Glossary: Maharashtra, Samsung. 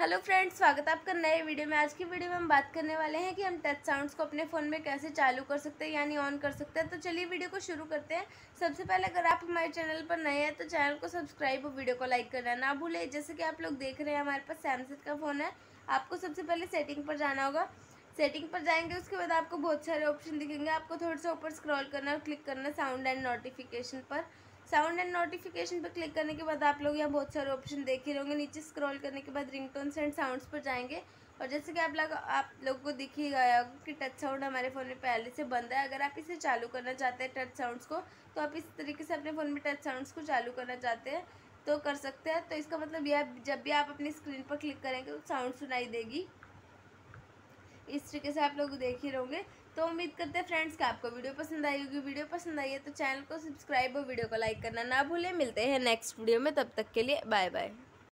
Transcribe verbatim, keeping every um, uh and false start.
Hello friends, स्वागत है आपका नए वीडियो में। आज की वीडियो में हम बात करने वाले हैं कि हम टच साउंड्स को अपने फ़ोन में कैसे चालू कर सकते हैं यानी ऑन कर सकते हैं। तो चलिए वीडियो को शुरू करते हैं। सबसे पहले अगर आप हमारे चैनल पर नए हैं तो चैनल को सब्सक्राइब और वीडियो को लाइक करना ना भूलें। जैसे कि आप लोग देख रहे हैं हमारे पास सैमसंग का फ़ोन है। आपको सबसे पहले सेटिंग पर जाना होगा। सेटिंग पर जाएंगे, उसके बाद आपको बहुत सारे ऑप्शन दिखेंगे। आपको थोड़ा सा ऊपर स्क्रॉल करना और क्लिक करना साउंड एंड नोटिफिकेशन पर। साउंड एंड नोटिफिकेशन पर क्लिक करने के बाद आप लोग यहाँ बहुत सारे ऑप्शन देख ही रहेंगे। नीचे स्क्रॉल करने के बाद रिंगटोन्स एंड साउंड्स पर जाएंगे और जैसे कि आप लोग आप लोग को दिख ही गया कि टच साउंड हमारे फ़ोन में पहले से बंद है। अगर आप इसे चालू करना चाहते हैं टच साउंड्स को, तो आप इस तरीके से अपने फ़ोन में टच साउंड्स को चालू करना चाहते हैं तो कर सकते हैं। तो इसका मतलब यह जब भी आप अपनी स्क्रीन पर क्लिक करेंगे तो साउंड सुनाई देगी। इस तरीके से आप लोग देख ही रहोगे। तो उम्मीद करते हैं फ्रेंड्स कि आपको वीडियो पसंद आई होगी। वीडियो पसंद आई है तो चैनल को सब्सक्राइब और वीडियो को लाइक करना ना भूलें। मिलते हैं नेक्स्ट वीडियो में, तब तक के लिए बाय बाय।